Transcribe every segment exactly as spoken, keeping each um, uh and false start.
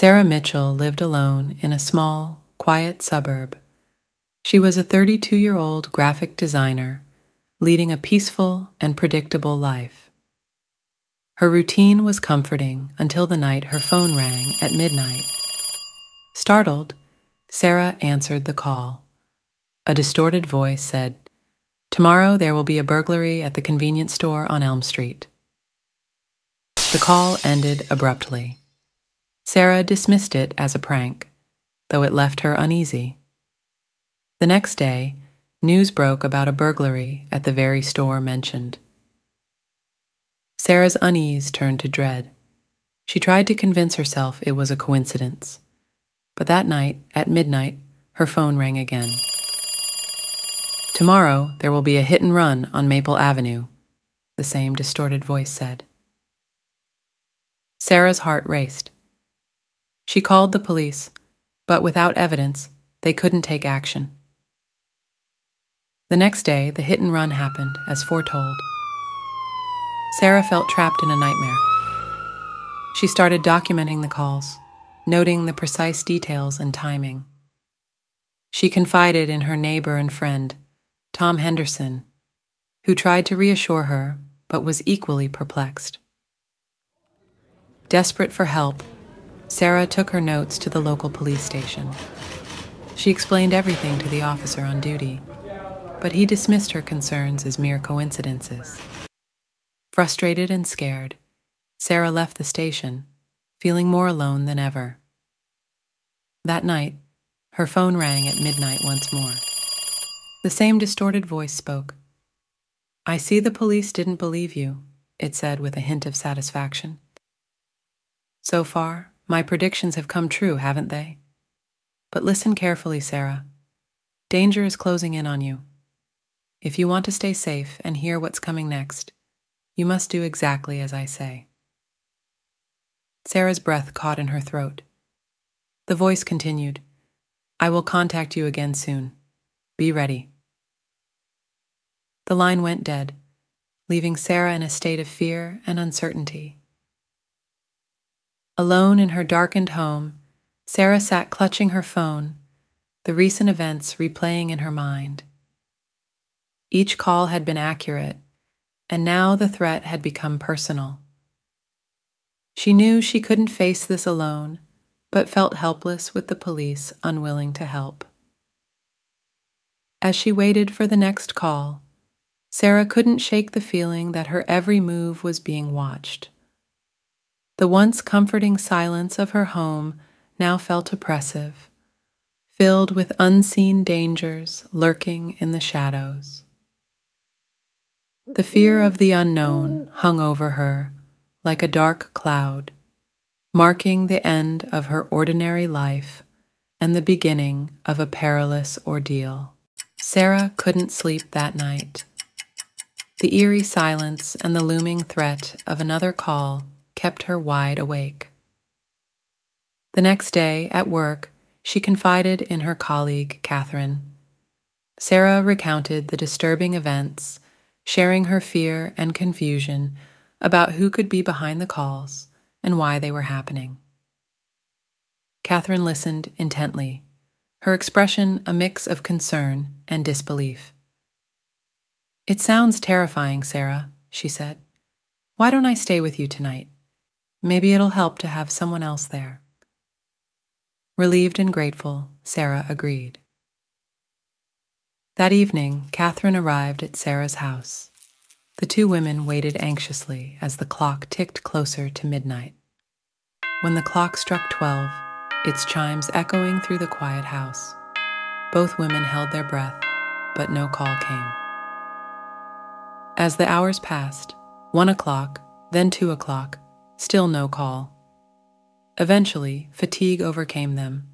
Sarah Mitchell lived alone in a small, quiet suburb. She was a thirty-two-year-old graphic designer, leading a peaceful and predictable life. Her routine was comforting until the night her phone rang at midnight. Startled, Sarah answered the call. A distorted voice said, "Tomorrow there will be a burglary at the convenience store on Elm Street." The call ended abruptly. Sarah dismissed it as a prank, though it left her uneasy. The next day, news broke about a burglary at the very store mentioned. Sarah's unease turned to dread. She tried to convince herself it was a coincidence. But that night, at midnight, her phone rang again. "Tomorrow, there will be a hit and run on Maple Avenue," the same distorted voice said. Sarah's heart raced. She called the police, but without evidence, they couldn't take action. The next day, the hit and run happened, as foretold. Sarah felt trapped in a nightmare. She started documenting the calls, noting the precise details and timing. She confided in her neighbor and friend, Tom Henderson, who tried to reassure her but was equally perplexed. Desperate for help, Sarah took her notes to the local police station. She explained everything to the officer on duty, but he dismissed her concerns as mere coincidences. Frustrated and scared, Sarah left the station, feeling more alone than ever. That night, her phone rang at midnight once more. The same distorted voice spoke. "I see the police didn't believe you," it said with a hint of satisfaction. "So far, my predictions have come true, haven't they? But listen carefully, Sarah. Danger is closing in on you. If you want to stay safe and hear what's coming next, you must do exactly as I say." Sarah's breath caught in her throat. The voice continued, "I will contact you again soon. Be ready." The line went dead, leaving Sarah in a state of fear and uncertainty. Alone in her darkened home, Sarah sat clutching her phone, the recent events replaying in her mind. Each call had been accurate, and now the threat had become personal. She knew she couldn't face this alone, but felt helpless with the police unwilling to help. As she waited for the next call, Sarah couldn't shake the feeling that her every move was being watched. The once comforting silence of her home now felt oppressive, filled with unseen dangers lurking in the shadows. The fear of the unknown hung over her like a dark cloud, marking the end of her ordinary life and the beginning of a perilous ordeal. Sarah couldn't sleep that night. The eerie silence and the looming threat of another call kept her wide awake. The next day, at work, she confided in her colleague, Catherine. Sarah recounted the disturbing events, sharing her fear and confusion about who could be behind the calls and why they were happening. Catherine listened intently, her expression a mix of concern and disbelief. "It sounds terrifying, Sarah," she said. "Why don't I stay with you tonight? Maybe it'll help to have someone else there." Relieved and grateful, Sarah agreed. That evening, Catherine arrived at Sarah's house. The two women waited anxiously as the clock ticked closer to midnight. When the clock struck twelve, its chimes echoing through the quiet house, both women held their breath, but no call came. As the hours passed, one o'clock, then two o'clock, still no call. Eventually, fatigue overcame them,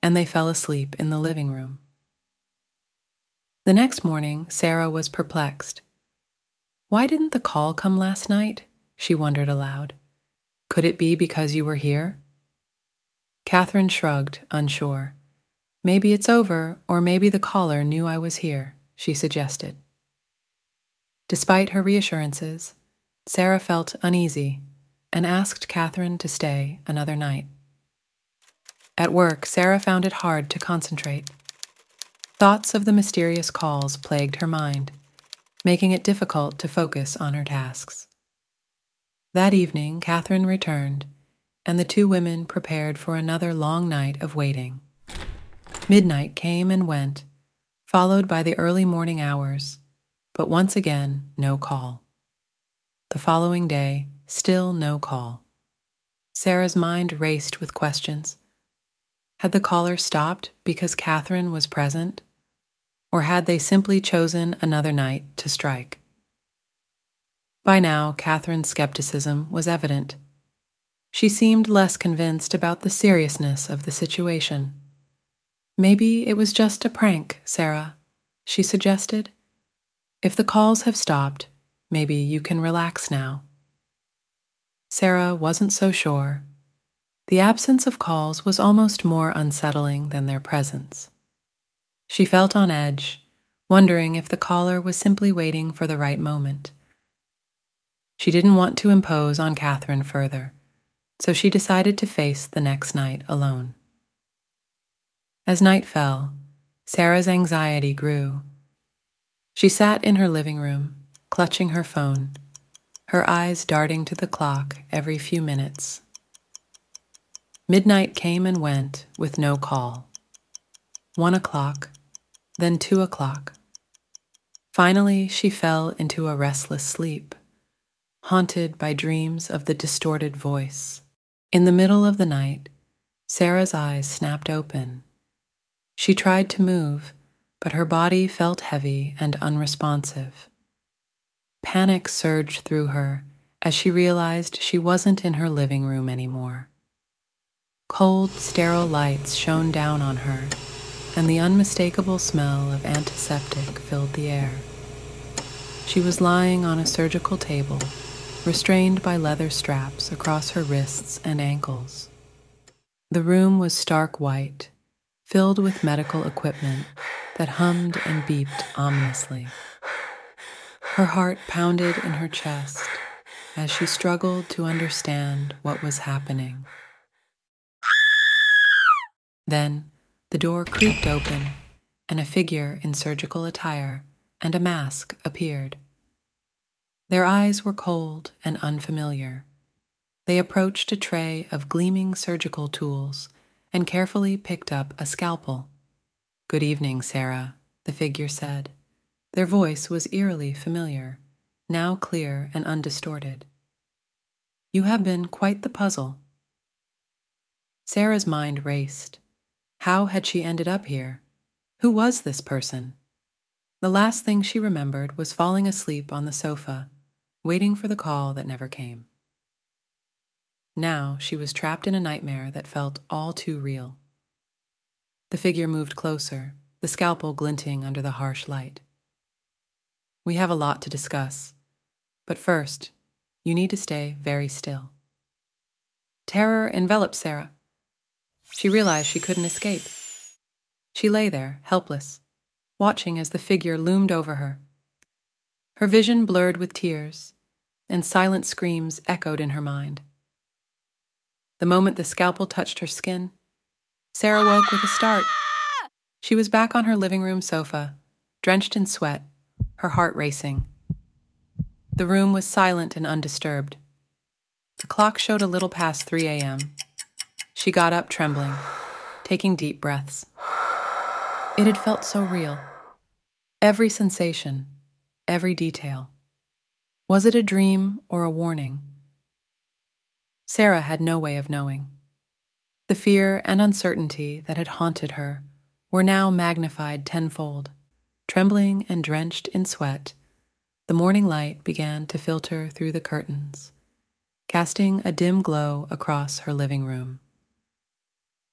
and they fell asleep in the living room. The next morning, Sarah was perplexed. "Why didn't the call come last night?" she wondered aloud. "Could it be because you were here?" Catherine shrugged, unsure. "Maybe it's over, or maybe the caller knew I was here," she suggested. Despite her reassurances, Sarah felt uneasy and asked Catherine to stay another night. At work, Sarah found it hard to concentrate. Thoughts of the mysterious calls plagued her mind, making it difficult to focus on her tasks. That evening, Catherine returned, and the two women prepared for another long night of waiting. Midnight came and went, followed by the early morning hours, but once again, no call. The following day, still no call. Sarah's mind raced with questions. Had the caller stopped because Catherine was present? Or had they simply chosen another night to strike? By now, Catherine's skepticism was evident. She seemed less convinced about the seriousness of the situation. "Maybe it was just a prank, Sarah," she suggested. "If the calls have stopped, maybe you can relax now." Sarah wasn't so sure. The absence of calls was almost more unsettling than their presence. She felt on edge, wondering if the caller was simply waiting for the right moment. She didn't want to impose on Catherine further, so she decided to face the next night alone. As night fell, Sarah's anxiety grew. She sat in her living room, clutching her phone, her eyes darting to the clock every few minutes. Midnight came and went with no call. One o'clock, then two o'clock. Finally, she fell into a restless sleep, haunted by dreams of the distorted voice. In the middle of the night, Sarah's eyes snapped open. She tried to move, but her body felt heavy and unresponsive. Panic surged through her as she realized she wasn't in her living room anymore. Cold, sterile lights shone down on her, and the unmistakable smell of antiseptic filled the air. She was lying on a surgical table, restrained by leather straps across her wrists and ankles. The room was stark white, filled with medical equipment that hummed and beeped ominously. Her heart pounded in her chest as she struggled to understand what was happening. Then, the door creaked open, and a figure in surgical attire and a mask appeared. Their eyes were cold and unfamiliar. They approached a tray of gleaming surgical tools and carefully picked up a scalpel. "Good evening, Sarah," the figure said. Their voice was eerily familiar, now clear and undistorted. "You have been quite the puzzle." Sarah's mind raced. How had she ended up here? Who was this person? The last thing she remembered was falling asleep on the sofa, waiting for the call that never came. Now she was trapped in a nightmare that felt all too real. The figure moved closer, the scalpel glinting under the harsh light. "We have a lot to discuss, but first, you need to stay very still." Terror enveloped Sarah. She realized she couldn't escape. She lay there, helpless, watching as the figure loomed over her. Her vision blurred with tears, and silent screams echoed in her mind. The moment the scalpel touched her skin, Sarah woke with a start. She was back on her living room sofa, drenched in sweat, her heart racing. The room was silent and undisturbed. The clock showed a little past three A M She got up trembling, taking deep breaths. It had felt so real. Every sensation, every detail. Was it a dream or a warning? Sarah had no way of knowing. The fear and uncertainty that had haunted her were now magnified tenfold. Trembling and drenched in sweat, the morning light began to filter through the curtains, casting a dim glow across her living room.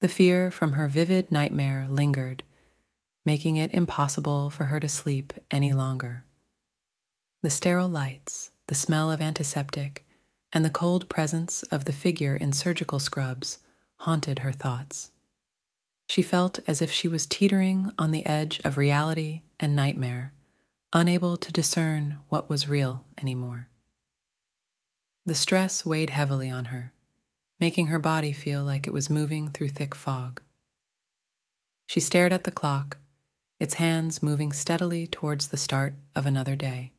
The fear from her vivid nightmare lingered, making it impossible for her to sleep any longer. The sterile lights, the smell of antiseptic, and the cold presence of the figure in surgical scrubs haunted her thoughts. She felt as if she was teetering on the edge of reality and nightmare, unable to discern what was real anymore. The stress weighed heavily on her, making her body feel like it was moving through thick fog. She stared at the clock, its hands moving steadily towards the start of another day.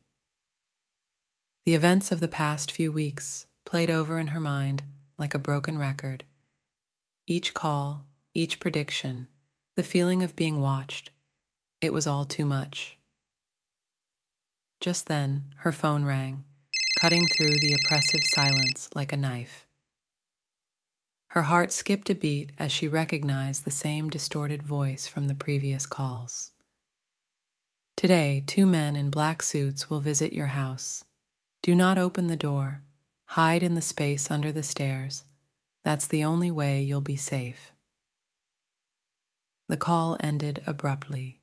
The events of the past few weeks played over in her mind like a broken record. Each call, each prediction, the feeling of being watched, it was all too much. Just then, her phone rang, cutting through the oppressive silence like a knife. Her heart skipped a beat as she recognized the same distorted voice from the previous calls. "Today, two men in black suits will visit your house. Do not open the door. Hide in the space under the stairs. That's the only way you'll be safe." The call ended abruptly,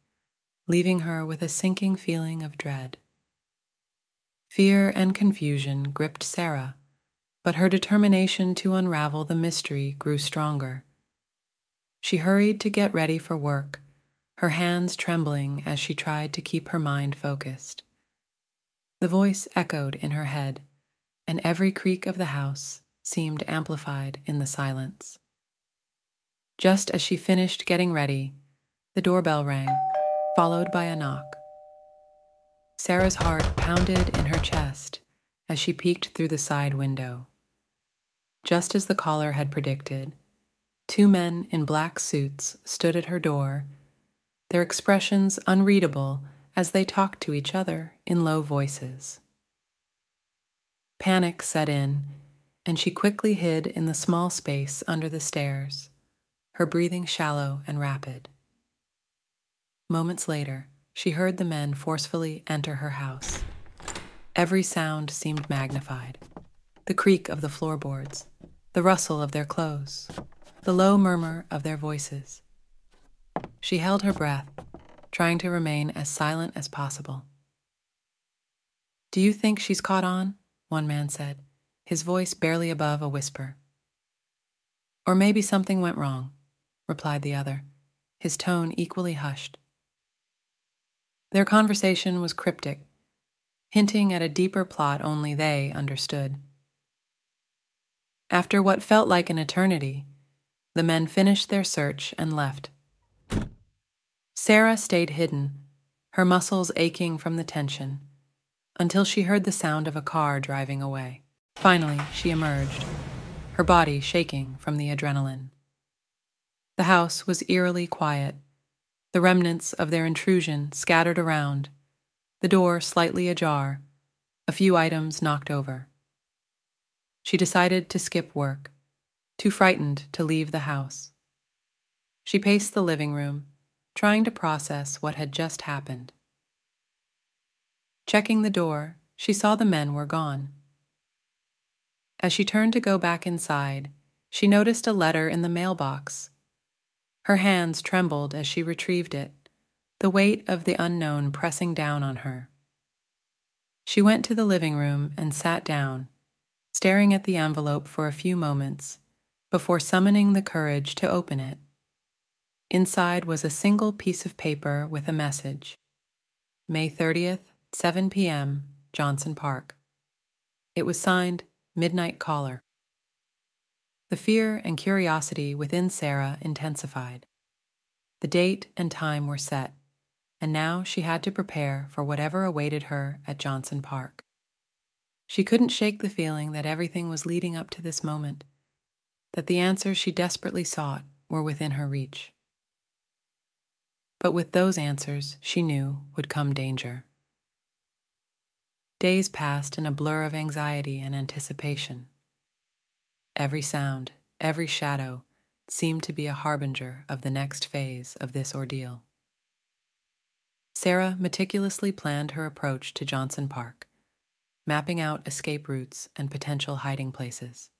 leaving her with a sinking feeling of dread. Fear and confusion gripped Sarah, but her determination to unravel the mystery grew stronger. She hurried to get ready for work, her hands trembling as she tried to keep her mind focused. The voice echoed in her head, and every creak of the house seemed amplified in the silence. Just as she finished getting ready, the doorbell rang, followed by a knock. Sarah's heart pounded in her chest as she peeked through the side window. Just as the caller had predicted, two men in black suits stood at her door, their expressions unreadable as they talked to each other in low voices. Panic set in, and she quickly hid in the small space under the stairs, her breathing shallow and rapid. Moments later, she heard the men forcefully enter her house. Every sound seemed magnified. The creak of the floorboards, the rustle of their clothes, the low murmur of their voices. She held her breath, trying to remain as silent as possible. "Do you think she's caught on?" one man said, his voice barely above a whisper. "Or maybe something went wrong," replied the other, his tone equally hushed. Their conversation was cryptic, hinting at a deeper plot only they understood. After what felt like an eternity, the men finished their search and left. Sarah stayed hidden, her muscles aching from the tension, until she heard the sound of a car driving away. Finally, she emerged, her body shaking from the adrenaline. The house was eerily quiet, the remnants of their intrusion scattered around, the door slightly ajar, a few items knocked over. She decided to skip work, too frightened to leave the house. She paced the living room, trying to process what had just happened. Checking the door, she saw the men were gone. As she turned to go back inside, she noticed a letter in the mailbox. Her hands trembled as she retrieved it, the weight of the unknown pressing down on her. She went to the living room and sat down, staring at the envelope for a few moments before summoning the courage to open it. Inside was a single piece of paper with a message. May thirtieth, seven p m, Johnson Park. It was signed, Midnight Caller. The fear and curiosity within Sarah intensified. The date and time were set, and now she had to prepare for whatever awaited her at Johnson Park. She couldn't shake the feeling that everything was leading up to this moment, that the answers she desperately sought were within her reach. But with those answers, she knew, would come danger. Days passed in a blur of anxiety and anticipation. Every sound, every shadow, seemed to be a harbinger of the next phase of this ordeal. Sarah meticulously planned her approach to Johnson Park, mapping out escape routes and potential hiding places.